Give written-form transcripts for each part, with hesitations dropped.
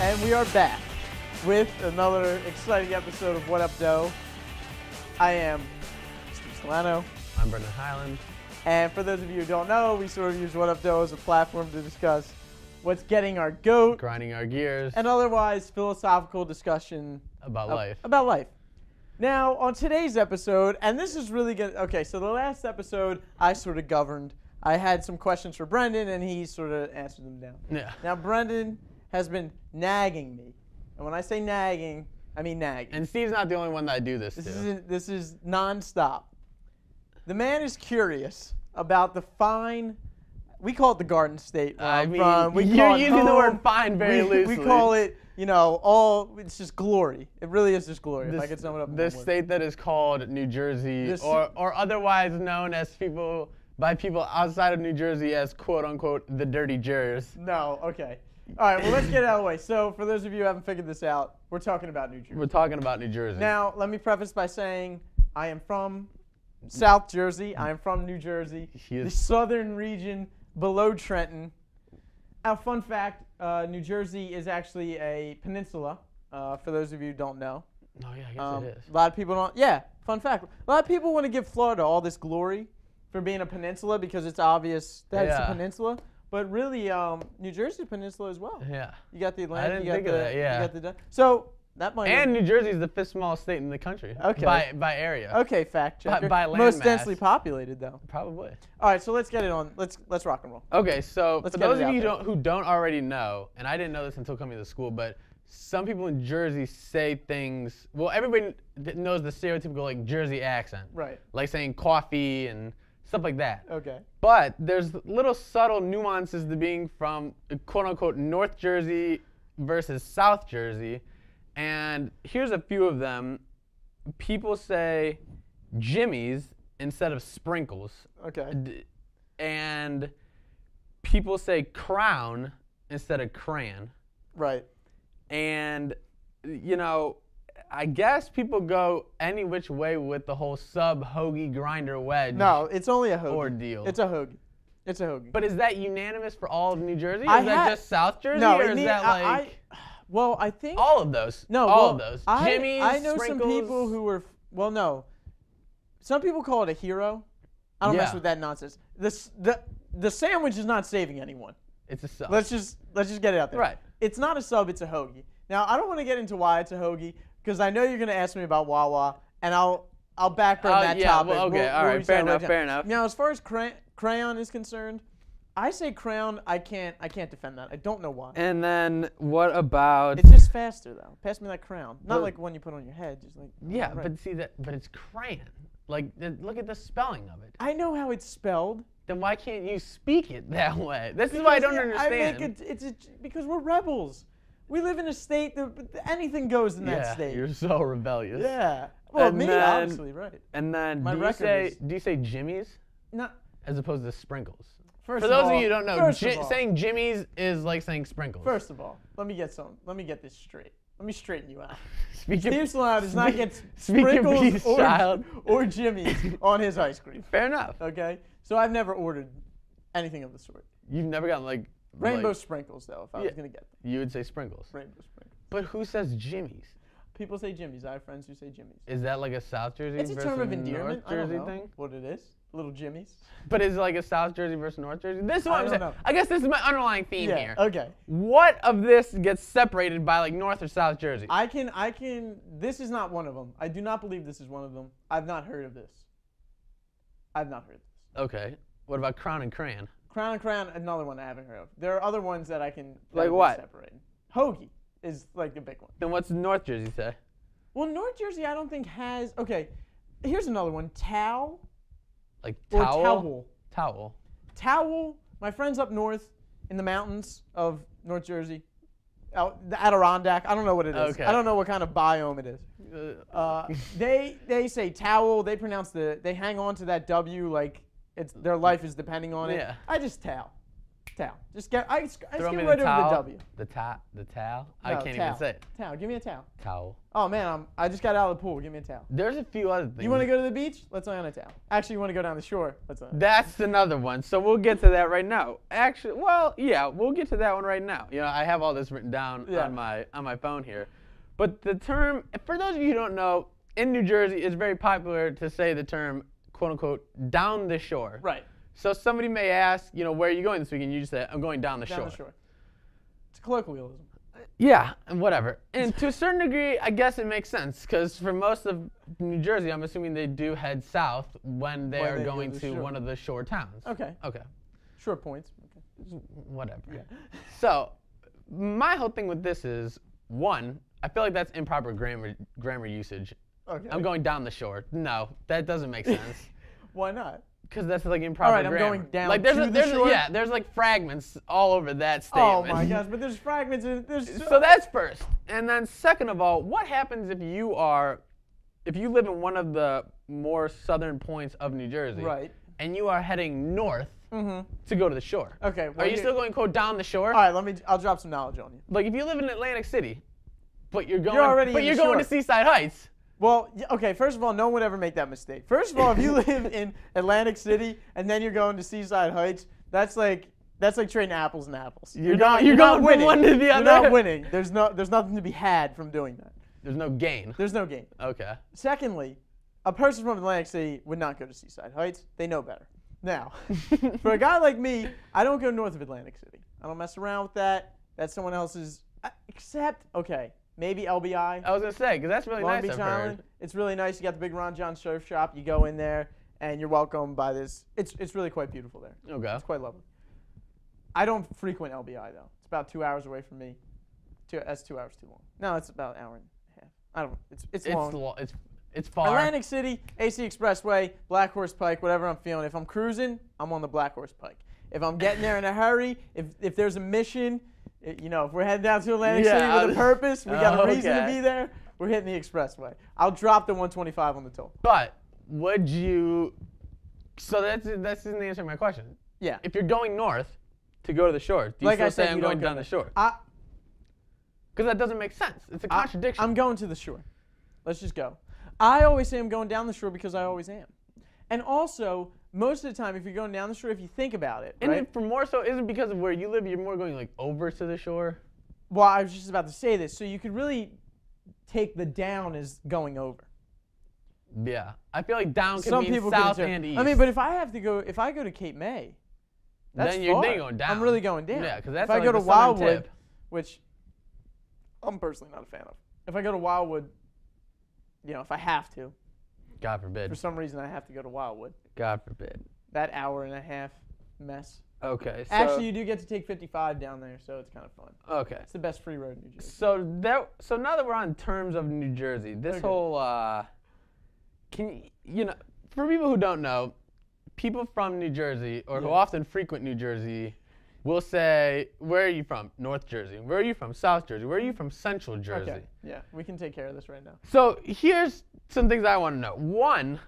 And we are back with another exciting episode of What Up Doe. I am Steve Celano. I'm Brendan Hyland. And for those of you who don't know, we sort of use What Up Doe as a platform to discuss what's getting our goat, grinding our gears, and otherwise philosophical discussion about life. Now, on today's episode, and this is really good. Okay, so the last episode I sort of governed. I had some questions for Brendan, and he sort of answered them down. Yeah. Now, Brendan has been nagging me, and when I say nagging, I mean nagging. And Steve's not the only one that I do this to. This is nonstop. The man is curious about the fine. We call it the Garden State. You're using the word "fine" very loosely. We call it, you know, it's just glory. It really is just glory. If I could sum it up. This state that is called New Jersey, or otherwise known as by people outside of New Jersey as "quote unquote" the Dirty Jers. No, okay. All right, well, let's get it out of the way. So, for those of you who haven't figured this out, we're talking about New Jersey. We're talking about New Jersey. Now, let me preface by saying I am from South Jersey. I am from New Jersey, the southern region below Trenton. A fun fact, New Jersey is actually a peninsula, for those of you who don't know. Oh, yeah, I guess it is. A lot of people don't. Yeah, fun fact. A lot of people want to give Florida all this glory for being a peninsula because it's obvious that it's a peninsula. But really, New Jersey peninsula as well. Yeah. You got the Atlantic. I didn't think of that. Yeah. You got the that might. And New Jersey is the fifth smallest state in the country. Okay. By area. Okay, fact check. By land mass. Most densely populated though. Probably. All right, so let's get it on. Let's rock and roll. Okay, so for those of you who don't already know, and I didn't know this until coming to school, but some people in Jersey say things. Well, everybody knows the stereotypical like Jersey accent. Right. Like saying coffee and stuff like that. Okay. But there's little subtle nuances to being from quote unquote North Jersey versus South Jersey. And here's a few of them. People say Jimmy's instead of sprinkles. Okay. And people say crown instead of crayon. Right. And, you know, I guess people go any which way with the whole sub-hoagie grinder wedge. No, it's only a hoagie. Ordeal. It's a hoagie. It's a hoagie. But is that unanimous for all of New Jersey? Is that just South Jersey? No, or is that like... Well, I think... All of those. No, all of those. Jimmy's, I know sprinkles. Some people who were... Well, no. Some people call it a hero. I don't mess with that nonsense. The sandwich is not saving anyone. It's a sub. Let's just get it out there. Right. It's not a sub, it's a hoagie. Now, I don't want to get into why it's a hoagie, because I know you're going to ask me about Wawa, and I'll backburn that topic. Well, okay, all right, fair enough. Now, as far as crayon is concerned, I say crown. I can't defend that. I don't know why. And then what about? It's just faster though. Pass me that crown. Not like one you put on your head. Just like but see that. But it's crayon. Like look at the spelling of it. I know how it's spelled. Then why can't you speak it that way? This is why I don't understand. Because we're rebels. We live in a state that anything goes in that state. You're so rebellious. Yeah. Well, and obviously, right. And then do you say Jimmy's? No. As opposed to sprinkles. For those of you who don't know, saying Jimmy's is like saying sprinkles. First of all, let me get this straight. Let me straighten you out. Steve Celano does not get sprinkles or Jimmy's on his ice cream. Fair enough. Okay? So I've never ordered anything of the sort. You've never gotten like... Rainbow sprinkles, though, if I was going to get them. You would say sprinkles. Rainbow sprinkles. But who says Jimmy's? People say Jimmy's. I have friends who say Jimmy's. Is that like a South Jersey versus North Jersey thing? It's a term of endearment. I don't know what it is. Little Jimmy's. But is it like a South Jersey versus North Jersey? This is what I'm saying. I guess this is my underlying theme here. Okay. What of this gets separated by like North or South Jersey? This is not one of them. I do not believe this is one of them. I've not heard of this. Okay. What about crown and crayon? Crown and crayon, another one I haven't heard of. There are other ones that I can separate. Hoagie is like the big one. Then what's North Jersey say? Well, North Jersey I don't think has... Okay, here's another one. Towel. Like towel? Or towel. Towel. My friends up north in the mountains of North Jersey, the Adirondack, I don't know what it is. Okay. I don't know what kind of biome it is. They say towel. They pronounce they hang on to that W like their life is depending on it. Yeah. I just towel. Towel. Just get. I just get rid of the W. The towel. No, I can't even say it. Towel. Give me a towel. Towel. Oh man, I just got out of the pool. Give me a towel. There's a few other things. You want to go to the beach? Let's lay on a towel. Actually, you want to go down the shore? Let's lay on a towel. That's another one. So we'll get to that right now. Actually, well, yeah, we'll get to that one right now. You know, I have all this written down on my phone here, but the term, for those of you who don't know, in New Jersey, it's very popular to say the term "quote unquote" down the shore. Right. So somebody may ask, you know, where are you going this weekend? You just say, I'm going down the shore. Down the shore. It's a colloquialism. Yeah, and whatever. And to a certain degree, I guess it makes sense, because for most of New Jersey, I'm assuming they do head south when they are going to one of the shore towns. Okay. Okay. Shore points. Okay. Whatever. Yeah. So my whole thing with this is, one, I feel like that's improper grammar usage. Okay. I'm going down the shore. No, that doesn't make sense. Why not? Because that's like improper grammar. I'm going down like to the shore? Yeah, there's like fragments all over that statement. Oh my gosh, but there's fragments. So that's first. And then second of all, what happens if you are, if you live in one of the more southern points of New Jersey, right, and you are heading north to go to the shore? Okay. Well, are you still going, quote, down the shore? All right, I'll drop some knowledge on you. Like if you live in Atlantic City, but you're going to Seaside Heights. Well, okay, first of all, no one would ever make that mistake. First of all, if you live in Atlantic City and then you're going to Seaside Heights, that's like trading apples and apples. You're not winning. From one to the other. You're not winning. There's nothing to be had from doing that. There's no gain. There's no gain. Okay. Secondly, a person from Atlantic City would not go to Seaside Heights. They know better. Now, for a guy like me, I don't go north of Atlantic City. I don't mess around with that. That's someone else's, except, okay, maybe LBI. I was going to say, because that's really nice. Long Beach Island. It's really nice. You got the big Ron John Surf Shop. You go in there, and you're welcomed by this. It's really quite beautiful there. Okay. It's quite lovely. I don't frequent LBI, though. It's about 2 hours away from me. That's 2 hours too long. No, it's about an hour and a half. I don't know. It's long. It's far. Atlantic City, AC Expressway, Black Horse Pike, whatever I'm feeling. If I'm cruising, I'm on the Black Horse Pike. If I'm getting there in a hurry, if there's a mission, you know, if we're heading down to Atlantic City with a purpose, we got a reason to be there, we're hitting the expressway. I'll drop the 125 on the toll. But would you, so that's the answer to my question. Yeah. If you're going north to go to the shore, do you still say I'm going down the shore? Because that doesn't make sense. It's a contradiction. I'm going to the shore. Let's just go. I always say I'm going down the shore because I always am. And also, most of the time, if you're going down the shore, if you think about it, right? And for more so, isn't because of where you live, you're more going like over to the shore? Well, I was just about to say this. So you could really take the down as going over. Yeah. I feel like down can mean south and east. I mean, but if I go to Cape May, that's then you're going down. I'm really going down. Yeah, because that's like the southern tip. If I go to Wildwood, which I'm personally not a fan of. If I go to Wildwood, you know, if I have to. God forbid. For some reason, I have to go to Wildwood. God forbid. That hour and a half mess. Okay. So actually, you do get to take 55 down there, so it's kind of fun. Okay. It's the best free road in New Jersey. So now that we're on terms of New Jersey, this whole you know, for people who don't know, people from New Jersey or who often frequent New Jersey will say, "Where are you from? North Jersey. Where are you from? South Jersey. Where are you from? Central Jersey." Okay. Yeah, we can take care of this right now. So here's some things I want to know. One.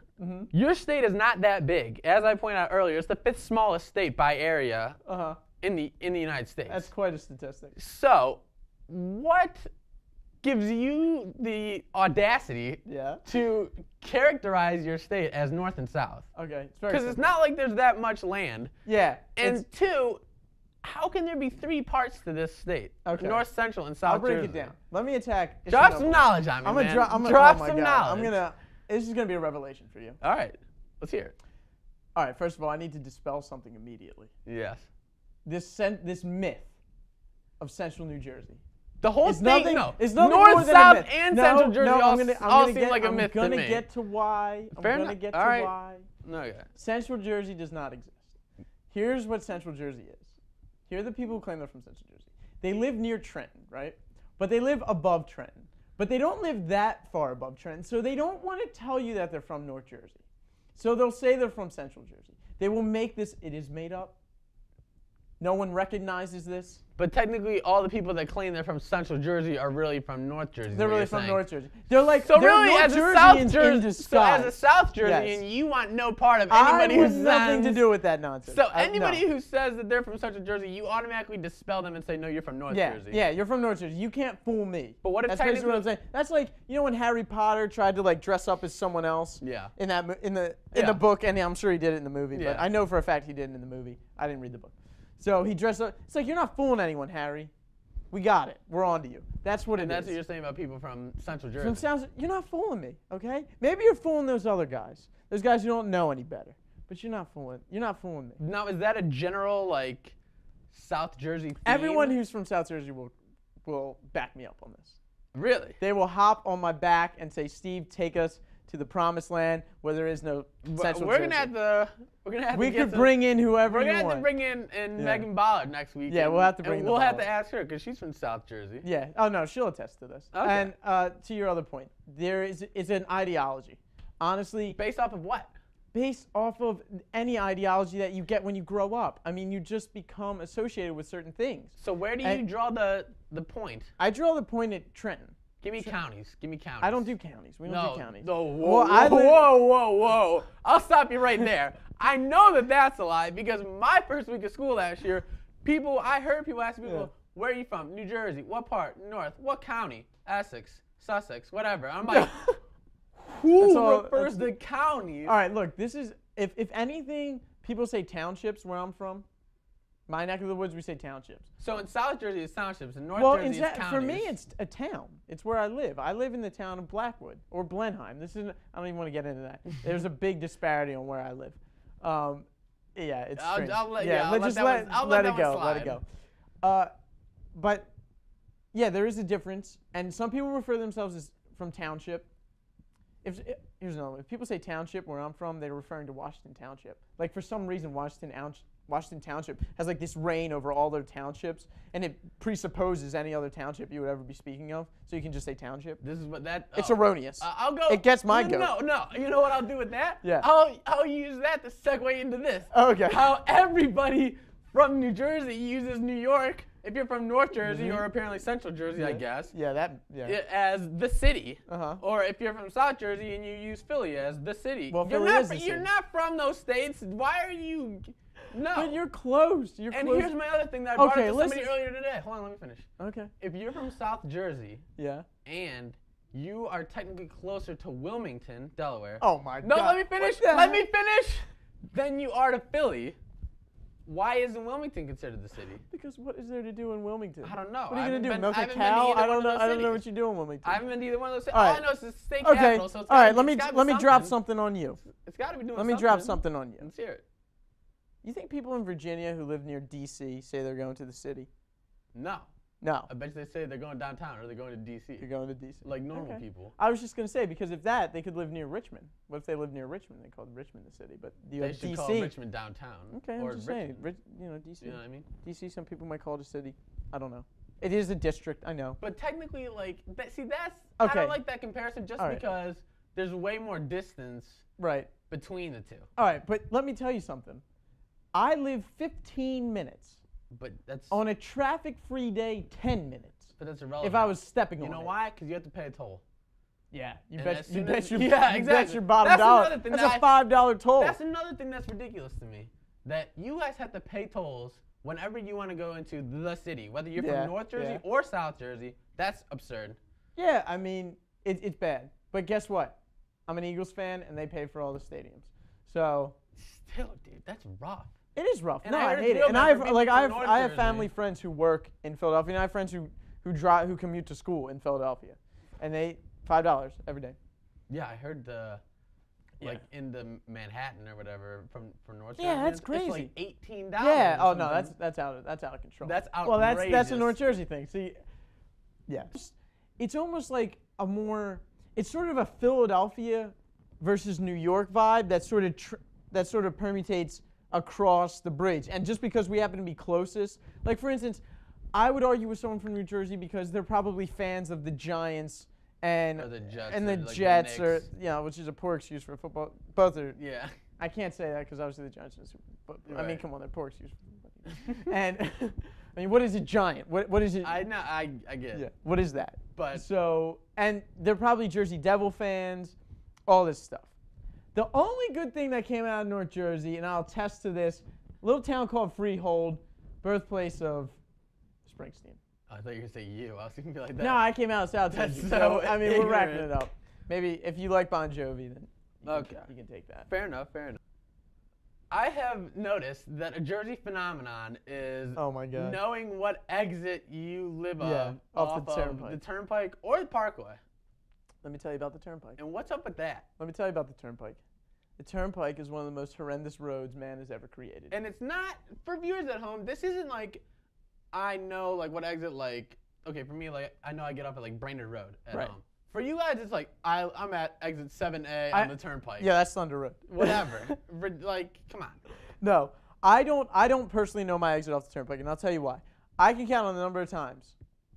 Your state is not that big. As I pointed out earlier, it's the 5th smallest state by area in the United States. That's quite a statistic. So, what gives you the audacity to characterize your state as north and south? Okay, because it's not like there's that much land. Yeah. And two, how can there be three parts to this state? Okay. North, Central, and South. I'll break it down. Let me attack. Drop some knowledge on me, man. Drop some knowledge. This is going to be a revelation for you. All right. Let's hear it. All right. First of all, I need to dispel something immediately. Yes. This myth of Central New Jersey. The whole state, no. It's nothing more than a myth. North, South, and Central Jersey all seem like a myth to me. I'm going to get to why. I'm going to get to why. No, yeah. Central Jersey does not exist. Here's what Central Jersey is. Here are the people who claim they're from Central Jersey. They live near Trenton, right? But they live above Trenton. But they don't live that far above Trenton, so they don't want to tell you that they're from North Jersey. So they'll say they're from Central Jersey. They will make this, it is made up. No one recognizes this? But technically, all the people that claim they're from Central Jersey are really from North Jersey. They're really from North Jersey. They're like, so they're really, North Jerseyans in disguise. So as a South Jerseyan, you want no part of anybody who says... nothing to do with that nonsense. So anybody who says that they're from Central Jersey, you automatically dispel them and say, no, you're from North Jersey. Yeah, you're from North Jersey. You can't fool me. But what if that's basically what I'm saying. That's like, you know when Harry Potter tried to like dress up as someone else? Yeah. In that, in the book, and I'm sure he did it in the movie, but I know for a fact he didn't in the movie. I didn't read the book. So he dressed up. It's like, you're not fooling anyone, Harry. We got it. We're on to you. That's what it is. And that's what you're saying about people from Central Jersey. You're not fooling me, okay? Maybe you're fooling those other guys. Those guys who don't know any better. But you're not fooling me. Now, is that a general, like, South Jersey theme? Everyone who's from South Jersey will back me up on this. Really? They will hop on my back and say, Steve, take us to the promised land where there is no central Jersey. We're gonna have to bring in Megan Bollard next week. Yeah, we'll have to bring. We'll have to ask her because she's from South Jersey. Yeah. Oh no, she'll attest to this. Okay. And to your other point, it's an ideology, honestly. Based off of what? Based off of any ideology that you get when you grow up. I mean, you just become associated with certain things. So where do you draw the point? I draw the point at Trenton. Give me counties. Give me counties. I don't do counties. We don't do counties. No, whoa. I'll stop you right there. I know that that's a lie because my first week of school last year, I heard people ask people, where are you from? New Jersey. What part? North. What county? Essex. Sussex. Whatever. I'm like, who refers to counties? All right, look, this is, if anything, people say townships where I'm from. My neck of the woods, we say townships. So in South Jersey, it's townships. In North Jersey, it's counties. For me, it's a town. It's where I live. I live in the town of Blackwood or Blenheim. I don't even want to get into that. There's a big disparity on where I live. Yeah, it's strange. I'll let it go. But, yeah, there is a difference. And some people refer to themselves as from township. Here's another one. If people say township where I'm from, they're referring to Washington Township. Like, for some reason, Washington Township has like this reign over all their townships, and it presupposes any other township you would ever be speaking of. So you can just say township. This is what that. It's erroneous. I'll go. It gets my goat. No. You know what I'll do with that? Yeah. I'll use that to segue into this. Okay. How everybody from New Jersey uses New York, if you're from North Jersey or apparently Central Jersey, I guess. Yeah. As the city. Or if you're from South Jersey and you use Philly as the city. Well, you're not from those states. Why are you? No. But you're close. And here's my other thing that I brought up to somebody earlier today. Hold on, let me finish. Okay. If you're from South Jersey, and you are technically closer to Wilmington, Delaware. Oh my God. No, let me finish. Then you are to Philly. Why isn't Wilmington considered the city? Because what is there to do in Wilmington? I don't know. What are you going to do? Milk a cow? I don't know what you do in Wilmington. I haven't been to either one of those cities. All I know is the state capital. So all right, let me drop something on you. It's got to be doing something. Let me drop something on you. Let's hear it. You think people in Virginia who live near D.C. say they're going to the city? No. No. I bet they say they're going downtown or they're going to D.C. They're going to D.C. Like normal people. I was just going to say, because if that, they could live near Richmond. What if they live near Richmond? They called Richmond the city. But they should call Richmond downtown. Okay, or I'm just saying. You know, D.C. You know what I mean? D.C. some people might call it a city. I don't know. It is a district, I know. But technically, like, I don't like that comparison just because there's way more distance between the two. All right, but let me tell you something. I live 15 minutes, but that's on a traffic-free day, 10 minutes. But that's irrelevant. If I was stepping on it. You know why? Because you have to pay a toll. Yeah, you bet your bottom dollar. Another thing that's a $5 toll. That's another thing that's ridiculous to me, that you guys have to pay tolls whenever you want to go into the city, whether you're from North Jersey or South Jersey. That's absurd. Yeah, I mean, it's bad. But guess what? I'm an Eagles fan, and they pay for all the stadiums. So still, dude, that's rough. It is rough. And I hate it. And I have family friends who work in Philadelphia, and I have friends who commute to school in Philadelphia, and they $5 every day. Yeah, I heard in the Manhattan or whatever from North Jersey. Yeah, that's crazy. It's like $18. Yeah. Oh no, that's out of control. That's outrageous. Well, that's a North Jersey thing. See, it's almost like it's sort of a Philadelphia versus New York vibe that sort of permutates across the bridge. And just because we happen to be closest, like for instance, I would argue with someone from New Jersey because they're probably fans of the Giants and the Jets or which is a poor excuse for football. Both are. Yeah. I can't say that because obviously the Giants are super. But I mean, come on, they're poor excuse. And I mean, what is a giant? What is it? I get it. Yeah. What is that? But so, and they're probably Jersey Devil fans, all this stuff. The only good thing that came out of North Jersey, and I'll attest to this, a little town called Freehold, birthplace of Springsteen. I thought you were going to say you. I was going to be like that. No, I came out of South Jersey. So, I mean, we're wrapping it up. Maybe if you like Bon Jovi, then you can take that. Fair enough, fair enough. I have noticed that a Jersey phenomenon is knowing what exit you live on off the Turnpike or the Parkway. Let me tell you about the Turnpike. And what's up with that? Let me tell you about the Turnpike. The Turnpike is one of the most horrendous roads man has ever created. And it's not, for viewers at home, this isn't like, I know like what exit, like, okay, for me, like, I know I get off at like Brainerd Road at home. For you guys, it's like, I'm at exit 7A on the Turnpike. Yeah, that's Thunder Road. Whatever. Like, come on. No, I don't personally know my exit off the Turnpike, and I'll tell you why. I can count on the number of times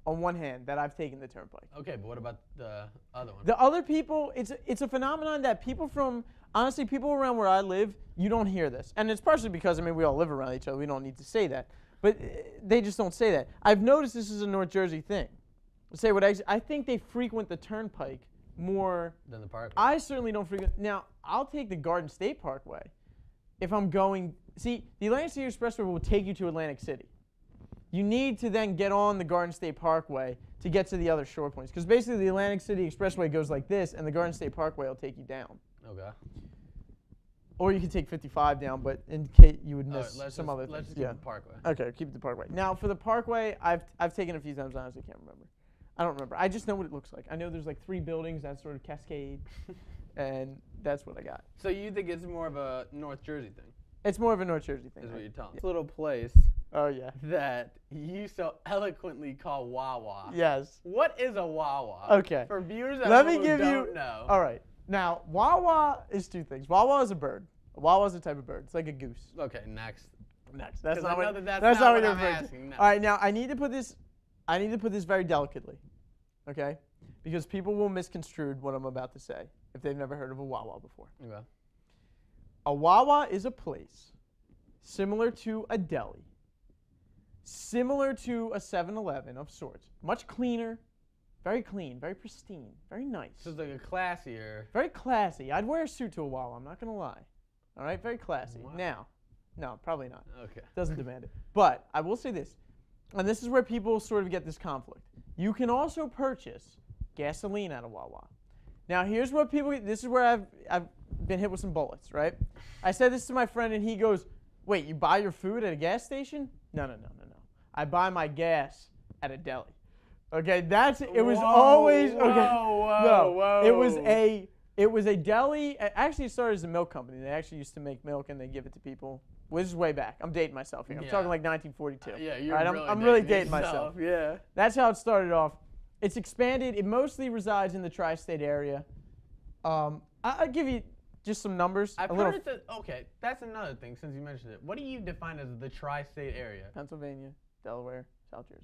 on one hand that I've taken the Turnpike. Okay, but what about the other one? The other people, it's a phenomenon that people from, honestly, people around where I live, you don't hear this. And it's partially because, I mean, we all live around each other. We don't need to say that. But they just don't say that. I've noticed this is a North Jersey thing. Say what I think they frequent the Turnpike more than the Parkway. I certainly don't frequent. Now I'll take the Garden State Parkway if I'm going. See, the Atlantic City Expressway will take you to Atlantic City. You need to then get on the Garden State Parkway to get to the other shore points, because basically the Atlantic City Expressway goes like this, and the Garden State Parkway will take you down. Okay. Or you could take 55 down, but in case you would miss some other things. Let's just keep the Parkway. Okay, keep the Parkway. Now for the Parkway, I've taken a few times. Honestly, I can't remember. I don't remember. I just know what it looks like. I know there's like 3 buildings that sort of cascade, and that's what I got. So you think it's more of a North Jersey thing? It's more of a North Jersey thing. Is what you're telling me. This little place that you so eloquently call Wawa. Yes. What is a Wawa? Okay. For viewers at home who don't know. All right. Now, Wawa is 2 things. Wawa is a bird. Wawa is a type of bird. It's like a goose. Okay, next. That's not what I'm asking. No. All right, now I need to put this very delicately, okay? Because people will misconstrue what I'm about to say if they've never heard of a Wawa before. Okay. A Wawa is a place similar to a deli, similar to a 7-Eleven of sorts, much cleaner, very clean, very pristine, very nice. So it's like a classier. Very classy. I'd wear a suit to a Wawa, I'm not going to lie. All right, very classy. Wow. Now, no, probably not. Okay. Doesn't demand it. But I will say this. And this is where people sort of get this conflict. You can also purchase gasoline at a Wawa. Now, here's what people get. This is where I've been hit with some bullets, right? I said this to my friend, and he goes, wait, you buy your food at a gas station? No. I buy my gas at a deli. Okay, that's it. Was always okay. Whoa. It was a deli. Actually, it started as a milk company. They actually used to make milk, and they give it to people. Which is way back. I'm dating myself here. I'm talking like 1942. I'm really dating myself. Yeah. That's how it started off. It's expanded. It mostly resides in the tri-state area. I'll give you just some numbers. Okay, that's another thing since you mentioned it. What do you define as the tri-state area? Pennsylvania, Delaware, South Jersey.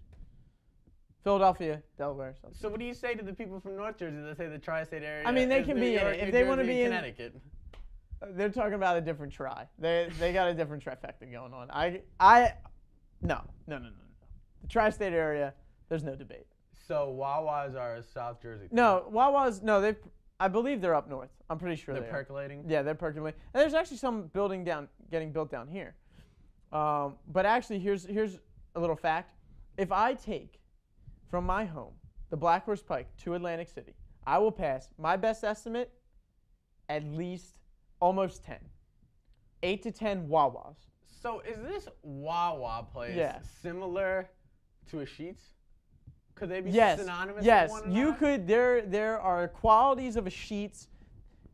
Philadelphia, Delaware, South Jersey. So what do you say to the people from North Jersey that say the tri-state area? I mean, they can be in it. If they want to be in Connecticut. They're talking about a different try. They got a different trifecta going on. No. The tri-state area, there's no debate. So Wawa's are South Jersey. No, Wawa's I believe they're up north. I'm pretty sure they're percolating. Yeah, they're percolating. And there's actually some building getting built down here. But actually, here's a little fact. If I take from my home the Black Horse Pike to Atlantic City, I will pass my best estimate at least. Almost 10. 8 to 10 Wawas. So is this Wawa place similar to a Sheetz? Could they be synonymous with one another? Yes, you could. There are qualities of a Sheetz.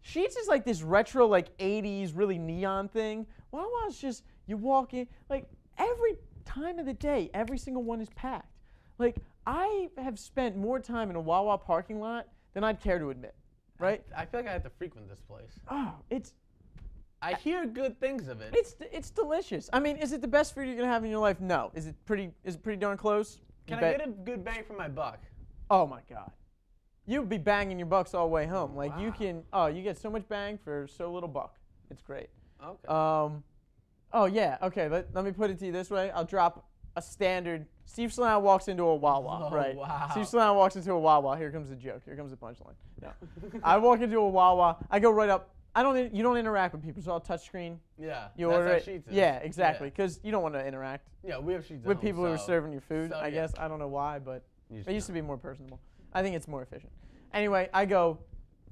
Sheetz is like this retro, like 80s, really neon thing. Wawa's just, you walk in, like every time of the day, every single one is packed. Like I have spent more time in a Wawa parking lot than I'd care to admit. Right? I feel like I have to frequent this place. Oh, I hear good things of it. It's delicious. I mean, is it the best food you're gonna have in your life? No. Is it pretty darn close? Can I get a good bang for my buck? Oh my God, you'd be banging your bucks all the way home. Like you get so much bang for so little buck. It's great. Okay. Oh, yeah. Okay, let me put it to you this way. I'll drop a standard. Steve Celano walks into a Wawa, right? Wow. Steve Celano walks into a Wawa. Here comes the joke. Here comes the punchline. No. I walk into a Wawa. I go right up. You don't interact with people, so I'll touchscreen. Yeah. You order it. Sheetz is. Yeah, exactly. Because you don't want to interact. Yeah, we have Sheetz with people who are serving your food. I guess I don't know why, but it used to be more personable. I think it's more efficient. Anyway, I go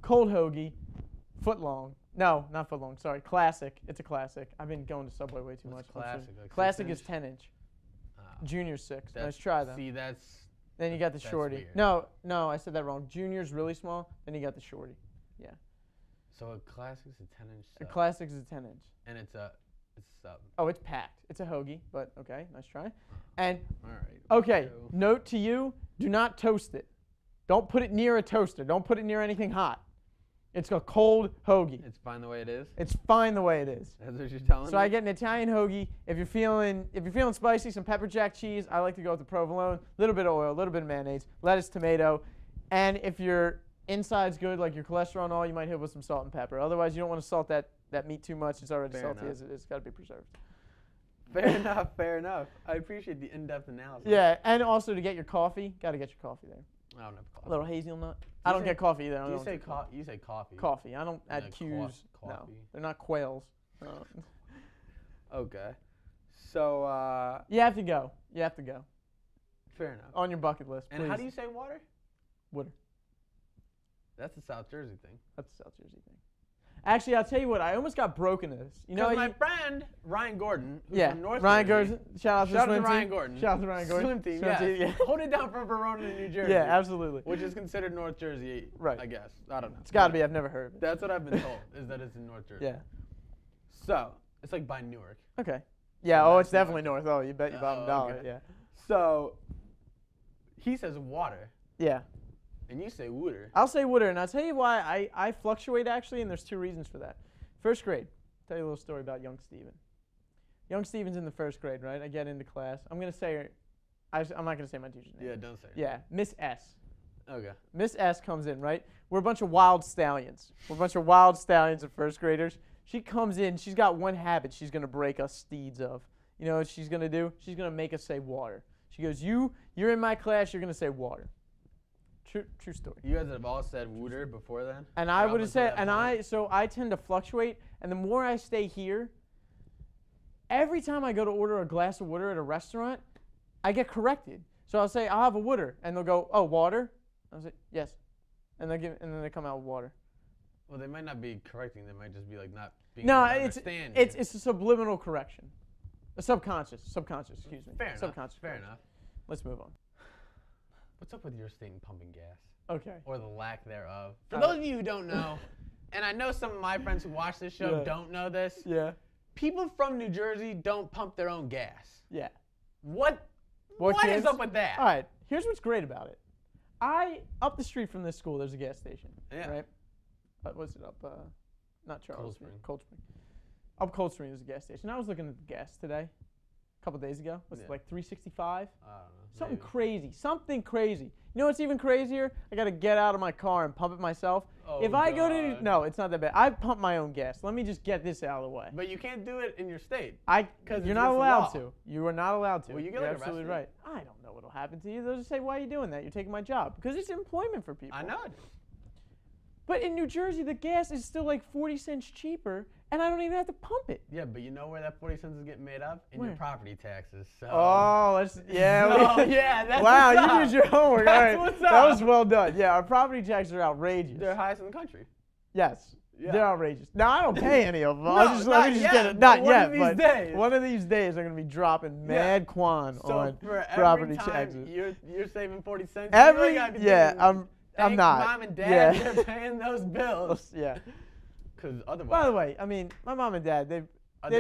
cold hoagie, foot long. No, not foot long. Sorry, classic. It's a classic. I've been going to Subway way too much. Classic. Like classic is 10-inch. Junior 6. Let's try that. See, that's. Then you got the shorty. Weird. No, I said that wrong. Junior's really small. Then you got the shorty. Yeah. So a classic's a 10-inch. A classic's a 10-inch. And it's a sub. Oh, it's packed. It's a hoagie, but okay, nice try. And all right. Okay, note to you: do not toast it. Don't put it near a toaster. Don't put it near anything hot. It's a cold hoagie. It's fine the way it is? It's fine the way it is. That's what you're telling me? So I get an Italian hoagie. If you're feeling spicy, some pepper jack cheese. I like to go with the provolone, a little bit of oil, a little bit of mayonnaise, lettuce, tomato. And if your inside's good, like your cholesterol and all, you might hit with some salt and pepper. Otherwise, you don't want to salt that meat too much. It's already salty as it is. It's got to be preserved. Fair enough, fair enough. I appreciate the in-depth analysis. Yeah, and also to get your coffee, got to get your coffee there. I don't have coffee. A little hazelnut. I don't get coffee either. You say coffee. Coffee. I don't add Q's. No, they're not quails. Okay. So. You have to go. You have to go. Fair enough. On your bucket list, please. And how do you say water? Water. That's a South Jersey thing. That's a South Jersey thing. Actually, I'll tell you what. I almost got broken into this. You know, my friend Ryan Gordon, who's from North Ryan Jersey. Gordon. Shout out to Ryan Gordon. Swim team. Yeah. Hold it down for Verona in New Jersey. Yeah, absolutely. Which is considered North Jersey, right? I guess. I don't know. It's got to be. I've never heard of it. That's what I've been told, is that it's in North Jersey. Yeah. So it's like by Newark. Okay. Yeah. So it's definitely north. Oh, you bet your bottom dollar. Okay. Yeah. So he says water. Yeah. And you say water. I'll say water, and I'll tell you why I fluctuate, actually, and there's two reasons for that. First grade. I'll tell you a little story about young Steven. Young Steven's in the first grade, right? I get into class. I'm going to say I'm not going to say my teacher's name. Yeah, don't say it. Yeah, Miss S. Okay. Miss S comes in, right? We're a bunch of wild stallions. We're a bunch of wild stallions of first graders. She comes in. She's got one habit she's going to break us steeds of. You know what she's going to do? She's going to make us say water. She goes, you're in my class. You're going to say water. True story. You guys have all said wooter before then? And I would have said, so I tend to fluctuate, and the more I stay here, every time I go to order a glass of water at a restaurant, I get corrected. So I'll say, I'll have a wooter, and they'll go, oh, water? I'll say, yes. And then they come out with water. Well, they might not be correcting, they might just be like not being understanding. No, it's a subliminal correction. A subconscious, excuse me. Fair enough. Subconscious. Fair enough. Let's move on. What's up with your state in pumping gas? Okay. Or the lack thereof. For those of you who don't know, and I know some of my friends who watch this show don't know this. Yeah. People from New Jersey don't pump their own gas. Yeah. What is up with that? All right. Here's what's great about it. Up the street from this school, there's a gas station. Yeah. Right? What's it up? Not Charles. Cold Spring. Cold Spring. Up Cold Spring is a gas station. I was looking at the gas today. Couple days ago, was it like 365? I don't know. Something crazy. You know what's even crazier? I got to get out of my car and pump it myself. Oh, if I go to no, it's not that bad. I pump my own gas. Let me just get this out of the way. But you can't do it in your state. You're not allowed to. You are not allowed to. Well, you get arrested. Absolutely right. I don't know what'll happen to you. They'll just say, "Why are you doing that? You're taking my job." Because it's employment for people. I know it. But in New Jersey, the gas is still like 40 cents cheaper. And I don't even have to pump it. Yeah, but you know where that 40 cents is getting made up? In your property taxes. So. Oh, that's wow, what's up. You did your homework. That's all right. What's up. That was well done. Yeah, our property taxes are outrageous. They're highest in the country. Yes, they're outrageous. Now, I don't pay any of them. No, one of these days, I'm going to be dropping mad quan on property taxes. You're saving 40 cents. I'm not. Mom and dad, they're paying those bills. Yeah. By the way, I mean, my mom and dad, they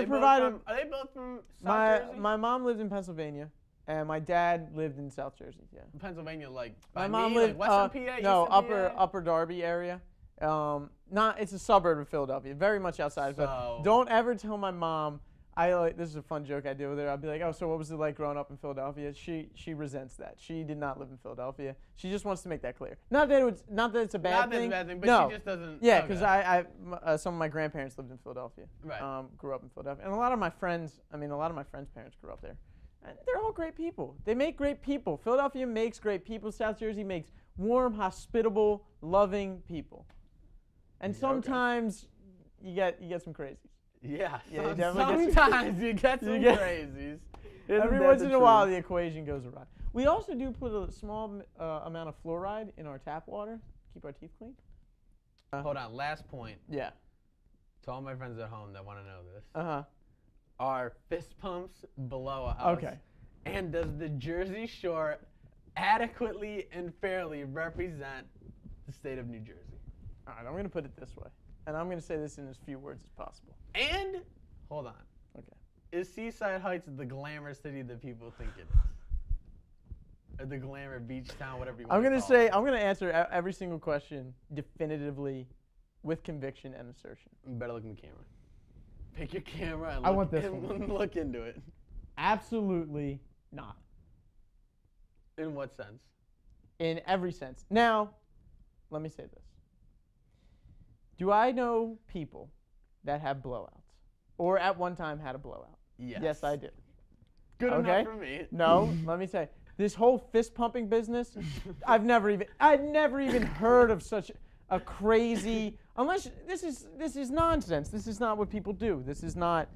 provided. Are they both from South Jersey? My mom lived in Pennsylvania, and my dad lived in South Jersey. Yeah. Pennsylvania, like Western PA. No, Upper Darby area. It's a suburb of Philadelphia, very much outside. But don't ever tell my mom This is a fun joke I did with her. I'll be like, oh, so what was it like growing up in Philadelphia? She resents that. She did not live in Philadelphia. She just wants to make that clear. Not that it's a bad thing, but no. She just doesn't. Yeah, because some of my grandparents lived in Philadelphia. Right. Grew up in Philadelphia, and a lot of my friends' parents grew up there. And they're all great people. They make great people. Philadelphia makes great people. South Jersey makes warm, hospitable, loving people. And sometimes you get some crazies. Yeah, sometimes you get some crazies. Every once in a while, the equation goes awry. We also do put a small amount of fluoride in our tap water to keep our teeth clean. Hold on, last point. Yeah. To all my friends at home that want to know this. Uh-huh. Are fist pumps below us? Okay. And does the Jersey Shore adequately and fairly represent the state of New Jersey? All right, I'm going to put it this way. And I'm going to say this in as few words as possible. And, hold on. Okay. Is Seaside Heights the glamour city that people think it is? Or the glamour beach town, whatever you want to call it? I'm going to answer every single question definitively with conviction and assertion. You better look in the camera. Pick your camera and look into it. Absolutely not. In what sense? In every sense. Now, let me say this. Do I know people that have blowouts or at one time had a blowout? Yes. Yes, I did. Good enough for me. No, let me say, this whole fist pumping business, I've never even heard of such a crazy, unless this is nonsense. This is not what people do. This is not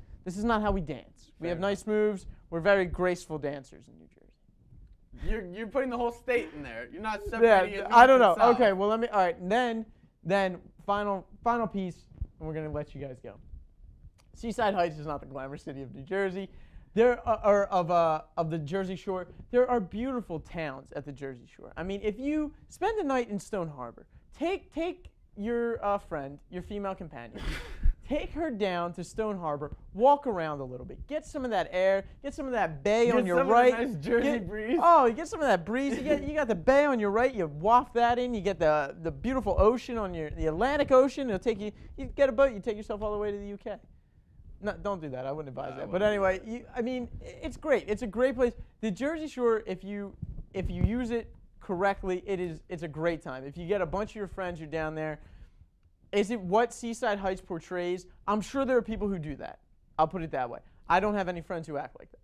how we dance. We have nice moves. We're very graceful dancers in New Jersey. You're putting the whole state in there. You're not separating it. I don't know. Okay, well Final piece, and we're going to let you guys go. Seaside Heights is not the glamour city of New Jersey. Of the Jersey Shore. There are beautiful towns at the Jersey Shore. I mean, if you spend a night in Stone Harbor, take your friend, your female companion, take her down to Stone Harbor, walk around a little bit, get some of that air, get some of that bay on your right. Nice Jersey breeze. Oh, you get some of that breeze. You got the bay on your right. You waft that in. You get the beautiful ocean on the Atlantic Ocean. It'll take you. You get a boat. You take yourself all the way to the UK. No, don't do that. I wouldn't advise that. But anyway, it's great. It's a great place. The Jersey Shore, if you use it correctly, it's a great time. If you get a bunch of your friends, you're down there. Is it what Seaside Heights portrays? I'm sure there are people who do that. I'll put it that way. I don't have any friends who act like that.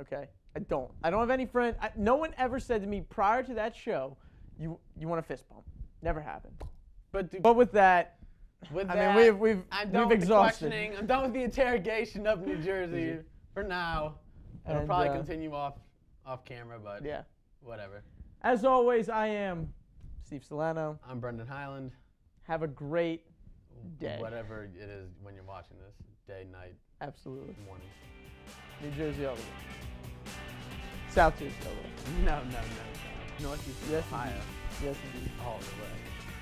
Okay? I don't have any friends. No one ever said to me prior to that show, you want a fist bump. Never happened. But we've exhausted. I'm done with the interrogation of New Jersey for now. It'll probably continue off camera, but yeah, whatever. As always, I am Steve Celano. I'm Brendan Hyland. Have a great day. Whatever it is when you're watching this, day, night, absolutely, morning. New Jersey all the way. South Jersey all the way. No. North Jersey, Ohio. Yes, indeed. All the way.